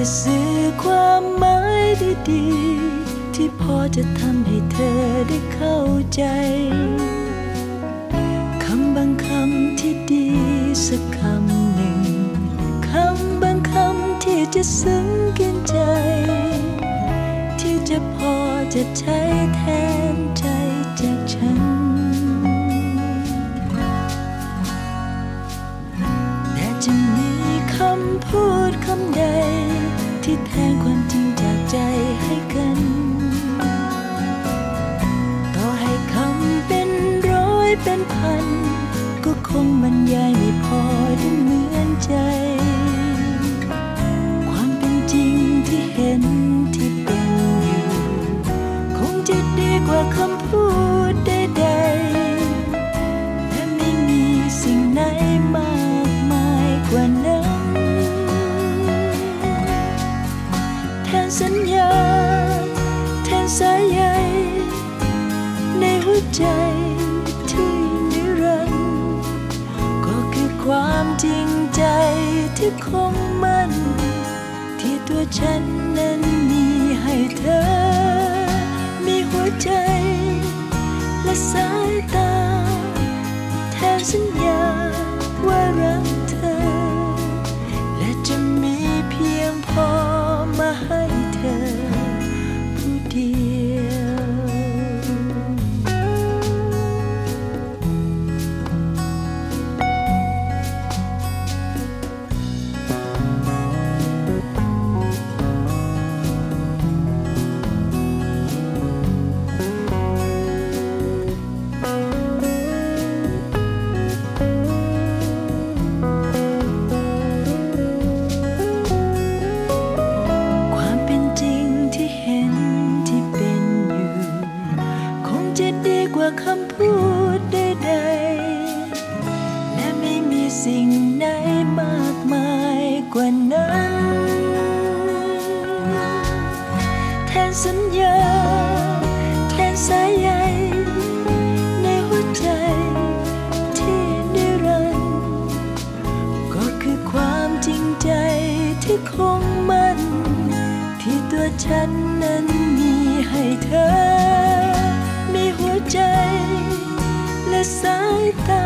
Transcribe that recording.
จะสื่อความหมายดีๆที่พอจะทำให้เธอได้เข้าใจคำบางคำที่ดีสักคำหนึ่งคำบางคำที่จะซึ้งกินใจที่จะพอจะใช้แทนใจจากฉันแต่จะมีคำพูดคำใดที่แทนความจริงจากใจให้กันต่อให้คำเป็นร้อยเป็นพันก็คงบรรยายไม่พอได้เหมือนใจความเป็นจริงที่เห็นที่เป็นอยู่คงจะดีกว่าคำพูดใดๆและไม่มีสิ่งไหนมากมายกว่านั้นแทนสัญญาแทนสายใยในหัวใจความจริงใจที่คงมั่นที่ตัวฉันนั้นมีให้เธอมีหัวใจและสายตาแทนสัญญาว่ารักเธอและจะมีเพียงพอมาให้เธอผู้เดียวคำพูดใดๆและไม่มีสิ่งไหนมากมายกว่านั้นแทนสัญญาแทนสายใยในหัวใจที่นิรันดร์ก็คือความจริงใจที่คงมั่นที่ตัวฉันนั้นมีให้เธอมีหัวใจและสายตา